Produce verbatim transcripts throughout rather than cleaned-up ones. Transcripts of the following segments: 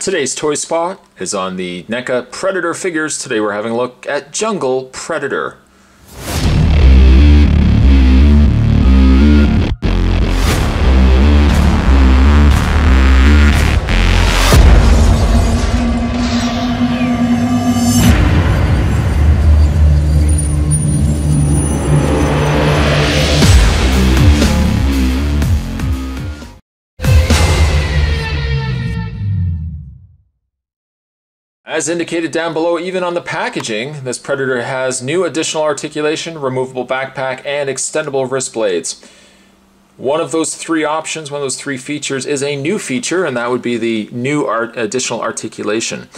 Today's Toy Spot is on the NECA Predator figures. Today we're having a look at Jungle Predator. As indicated down below, even on the packaging, this Predator has new additional articulation, removable backpack, and extendable wrist blades. One of those three options, one of those three features is a new feature, and that would be the new art additional articulation.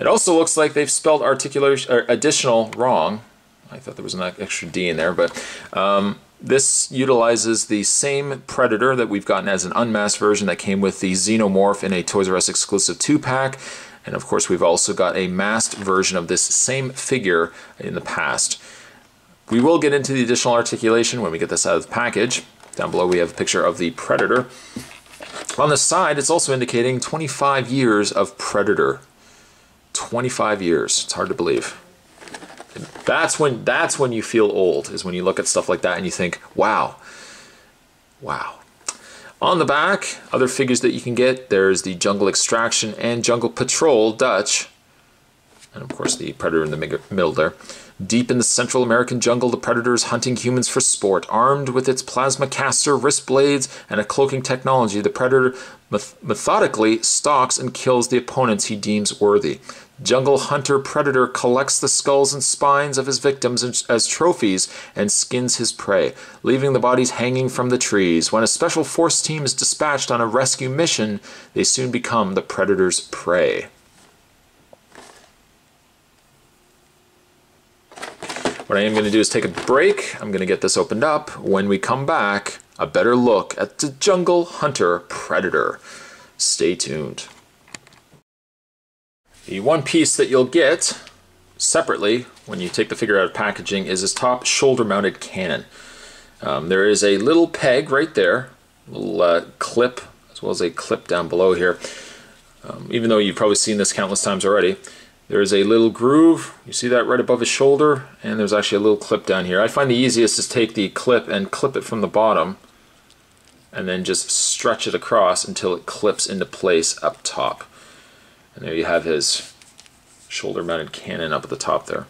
It also looks like they've spelled articulation or additional wrong. I thought there was an extra D in there, but um, this utilizes the same Predator that we've gotten as an unmasked version that came with the Xenomorph in a Toys R Us exclusive two-pack. And of course, we've also got a masked version of this same figure in the past. We will get into the additional articulation when we get this out of the package. Down below, we have a picture of the Predator. On the side, it's also indicating twenty-five years of Predator. twenty-five years, it's hard to believe. That's when, that's when you feel old, is when you look at stuff like that and you think, wow, wow. On the back, other figures that you can get, there's the Jungle Extraction and Jungle Patrol Dutch. And of course the Predator in the middle there. Deep in the Central American jungle, the Predator is hunting humans for sport. Armed with its plasma caster, wrist blades, and a cloaking technology, the Predator methodically stalks and kills the opponents he deems worthy. Jungle Hunter Predator collects the skulls and spines of his victims as trophies and skins his prey, leaving the bodies hanging from the trees. When a special force team is dispatched on a rescue mission, they soon become the Predator's prey. What I am going to do is take a break. I'm going to get this opened up. When we come back, a better look at the Jungle Hunter Predator. Stay tuned. The one piece that you'll get separately when you take the figure out of packaging is this top shoulder-mounted cannon. Um, there is a little peg right there, a little uh, clip, as well as a clip down below here. Um, even though you've probably seen this countless times already, there is a little groove. You see that right above his shoulder, and there's actually a little clip down here. I find the easiest is take the clip and clip it from the bottom, and then just stretch it across until it clips into place up top. And there you have his shoulder-mounted cannon up at the top there.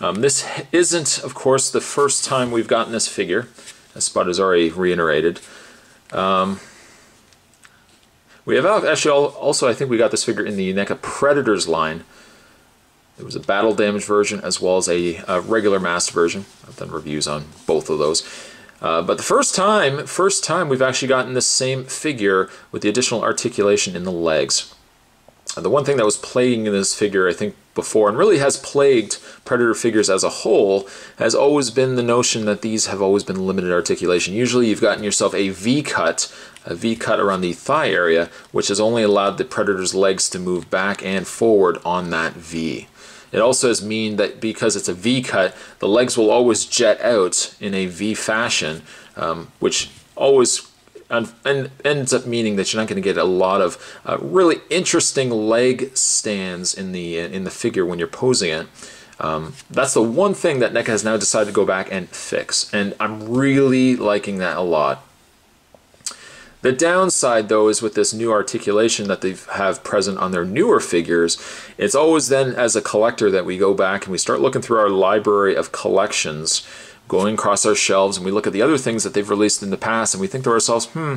Um, this isn't, of course, the first time we've gotten this figure. As Spot has already reiterated. Um, we have actually also, I think we got this figure in the NECA Predators line. There was a battle damage version as well as a, a regular masked version. I've done reviews on both of those. Uh, but the first time, first time we've actually gotten this same figure with the additional articulation in the legs. And the one thing that was plaguing this figure, I think, before, and really has plagued Predator figures as a whole, has always been the notion that these have always been limited articulation. Usually you've gotten yourself a V-cut, a V-cut around the thigh area, which has only allowed the Predator's legs to move back and forward on that V. It also has mean that because it's a V-cut, the legs will always jet out in a V fashion, um, which always and ends up meaning that you're not going to get a lot of uh, really interesting leg stands in the in the figure when you're posing it. Um, that's the one thing that NECA has now decided to go back and fix, and I'm really liking that a lot. The downside, though, is with this new articulation that they have present on their newer figures, it's always then, as a collector, that we go back and we start looking through our library of collections, going across our shelves, and we look at the other things that they've released in the past, and we think to ourselves, hmm,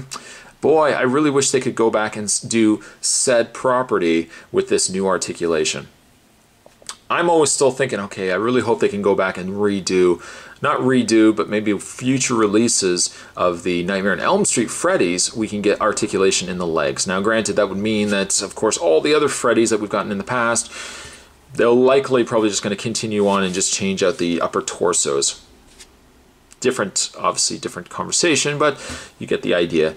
boy, I really wish they could go back and do said property with this new articulation. I'm always still thinking, okay, I really hope they can go back and redo, not redo, but maybe future releases of the Nightmare on Elm Street Freddy's, we can get articulation in the legs. Now, granted, that would mean that, of course, all the other Freddy's that we've gotten in the past, they're likely probably just going to continue on and just change out the upper torsos. Different, obviously, different conversation, but you get the idea.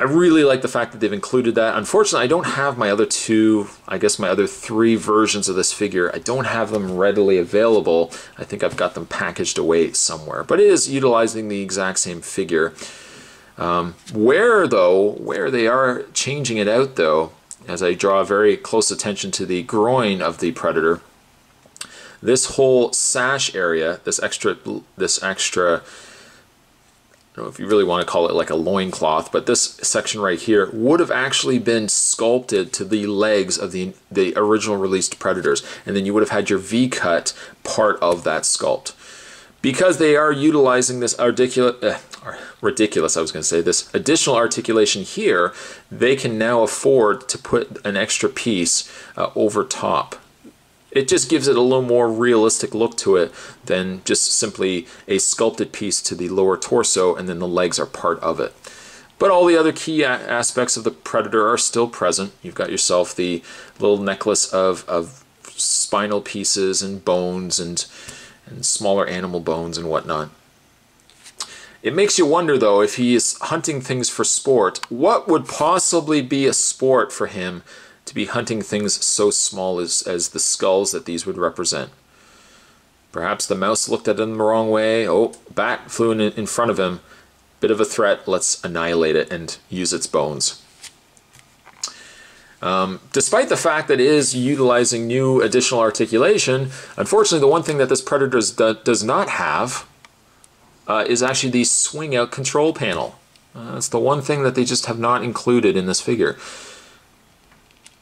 I really like the fact that they've included that. Unfortunately, I don't have my other two, I guess my other three versions of this figure. I don't have them readily available. I think I've got them packaged away somewhere, but it is utilizing the exact same figure. Um, where though, where they are changing it out though, as I draw very close attention to the groin of the Predator, this whole sash area, this extra, this extra, I don't know if you really want to call it like a loincloth, but this section right here would have actually been sculpted to the legs of the, the original released Predators. And then you would have had your V-cut part of that sculpt. Because they are utilizing this articulate, uh, ridiculous, I was going to say, this additional articulation here, they can now afford to put an extra piece uh, over top. It just gives it a little more realistic look to it than just simply a sculpted piece to the lower torso and then the legs are part of it. But all the other key aspects of the Predator are still present. You've got yourself the little necklace of, of spinal pieces and bones and, and smaller animal bones and whatnot. It makes you wonder though, if he is hunting things for sport, what would possibly be a sport for him to be hunting things so small as, as the skulls that these would represent? Perhaps the mouse looked at him the wrong way. Oh, bat flew in, in front of him. Bit of a threat. Let's annihilate it and use its bones. Um, despite the fact that it is utilizing new additional articulation, unfortunately the one thing that this Predator does not have Uh, is actually the swing out control panel. Uh, that's the one thing that they just have not included in this figure.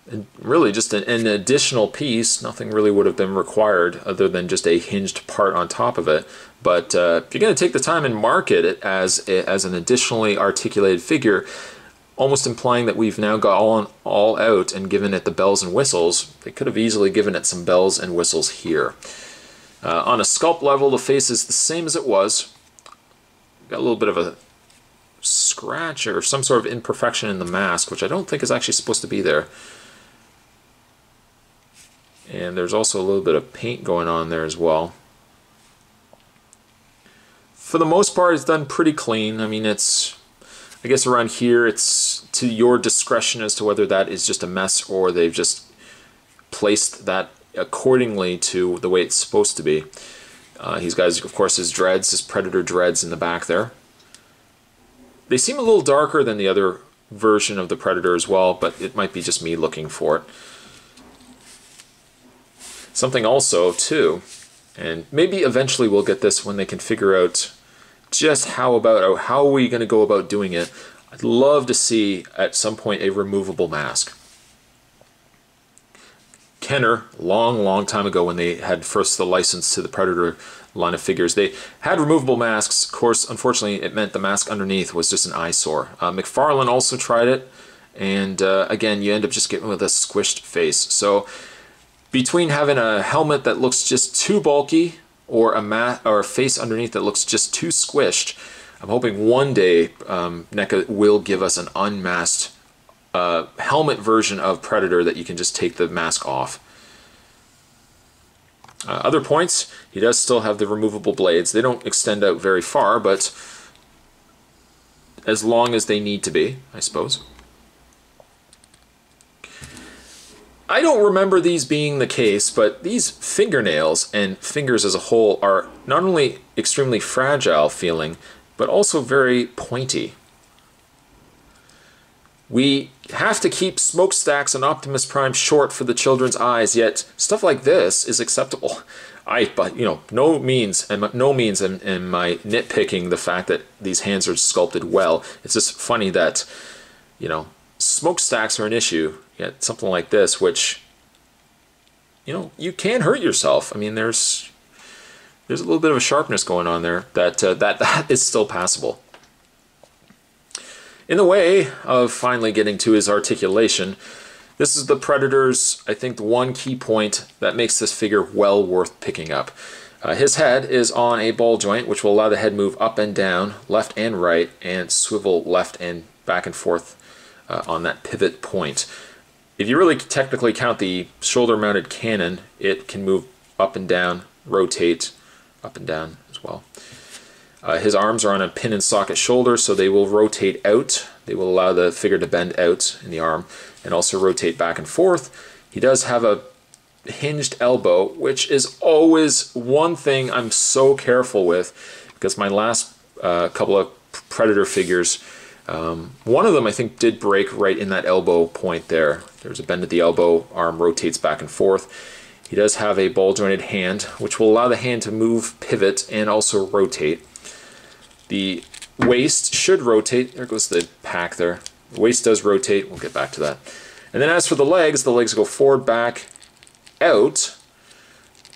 And really just an, an additional piece, nothing really would have been required other than just a hinged part on top of it. But uh, if you're going to take the time and market it as, as an additionally articulated figure, almost implying that we've now got all, on, all out and given it the bells and whistles, they could have easily given it some bells and whistles here. Uh, on a sculpt level, the face is the same as it was. Got a little bit of a scratch or some sort of imperfection in the mask, which I don't think is actually supposed to be there. And there's also a little bit of paint going on there as well. For the most part, it's done pretty clean. I mean, it's, I guess around here, it's to your discretion as to whether that is just a mess or they've just placed that accordingly to the way it's supposed to be. Uh, he's got, of course, his dreads, his Predator dreads in the back there. They seem a little darker than the other version of the Predator as well, but it might be just me looking for it. Something also, too, and maybe eventually we'll get this when they can figure out just how about, or how are we going to go about doing it. I'd love to see, at some point, a removable mask. Kenner, long, long time ago when they had first the license to the Predator line of figures, they had removable masks. Of course, unfortunately, it meant the mask underneath was just an eyesore. Uh, McFarlane also tried it, and uh, again, you end up just getting with a squished face. So between having a helmet that looks just too bulky or a, ma or a face underneath that looks just too squished, I'm hoping one day um, NECA will give us an unmasked Uh, helmet version of Predator that you can just take the mask off. Uh, other points, he does still have the removable blades. They don't extend out very far, but as long as they need to be, I suppose. I don't remember these being the case, but these fingernails and fingers as a whole are not only extremely fragile feeling, but also very pointy. We have to keep smokestacks and Optimus Prime short for the children's eyes, yet stuff like this is acceptable. I, by you know, no means, and no means am, am I nitpicking the fact that these hands are sculpted well. It's just funny that, you know, smokestacks are an issue, yet something like this, which, you know, you can hurt yourself. I mean, there's, there's a little bit of a sharpness going on there that, uh, that, that is still passable. In the way of finally getting to his articulation, this is the Predator's, I think, the one key point that makes this figure well worth picking up. Uh, his head is on a ball joint, which will allow the head move up and down, left and right, and swivel left and back and forth uh, on that pivot point. If you really technically count the shoulder-mounted cannon, it can move up and down, rotate up and down as well. Uh, his arms are on a pin and socket shoulder, so they will rotate out. They will allow the figure to bend out in the arm and also rotate back and forth. He does have a hinged elbow, which is always one thing I'm so careful with, because my last uh, couple of Predator figures Um, one of them, I think, did break right in that elbow point there. There's a bend at the elbow, arm rotates back and forth. He does have a ball-jointed hand, which will allow the hand to move, pivot, and also rotate. The waist should rotate. There goes the pack there. The waist does rotate. We'll get back to that. And then as for the legs, the legs go forward, back, out.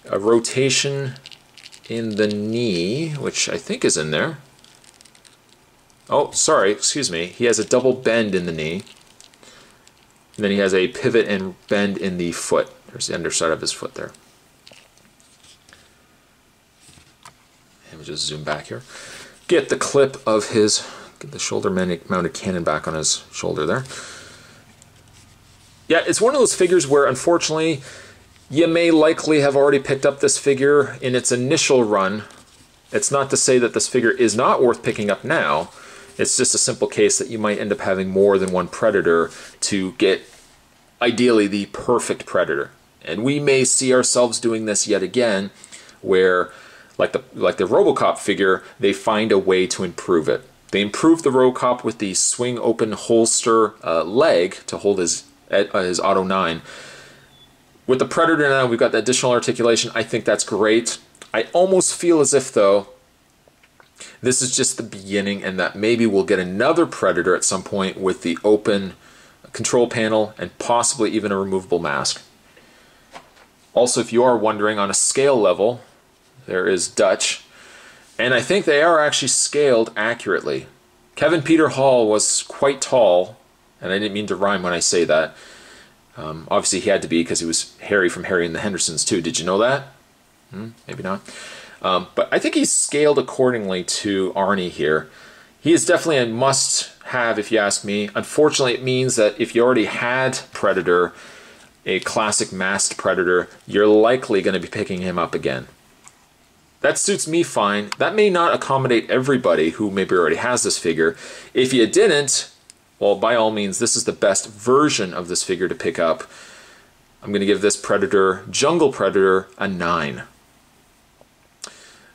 A rotation in the knee, which I think is in there. Oh, sorry, excuse me. He has a double bend in the knee. And then he has a pivot and bend in the foot. There's the underside of his foot there. And we'll just zoom back here. Get the clip of his, get the shoulder-mounted cannon back on his shoulder there. Yeah, it's one of those figures where, unfortunately, you may likely have already picked up this figure in its initial run. It's not to say that this figure is not worth picking up now. It's just a simple case that you might end up having more than one Predator to get, ideally, the perfect Predator. And we may see ourselves doing this yet again, where, like the, like the Robocop figure, they find a way to improve it. They improved the Robocop with the swing open holster uh, leg to hold his, uh, his Auto nine. With the Predator now, we've got the additional articulation. I think that's great. I almost feel as if, though, this is just the beginning, and that maybe we'll get another Predator at some point with the open control panel and possibly even a removable mask. Also, if you are wondering, on a scale level, there is Dutch, and I think they are actually scaled accurately. Kevin Peter Hall was quite tall, and I didn't mean to rhyme when I say that. Um, obviously, he had to be because he was Harry from Harry and the Hendersons, too. Did you know that? Hmm, maybe not. Um, but I think he's scaled accordingly to Arnie here. He is definitely a must-have, if you ask me. Unfortunately, it means that if you already had Predator, a classic masked Predator, you're likely going to be picking him up again. That suits me fine. That may not accommodate everybody who maybe already has this figure. If you didn't, well, by all means, this is the best version of this figure to pick up. I'm going to give this Predator, Jungle Predator, a nine.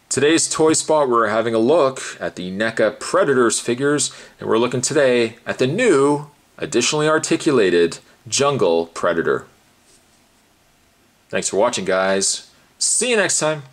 Today's Toy Spot, we're having a look at the NECA Predators figures, and we're looking today at the new, additionally articulated Jungle Predator. Thanks for watching, guys. See you next time.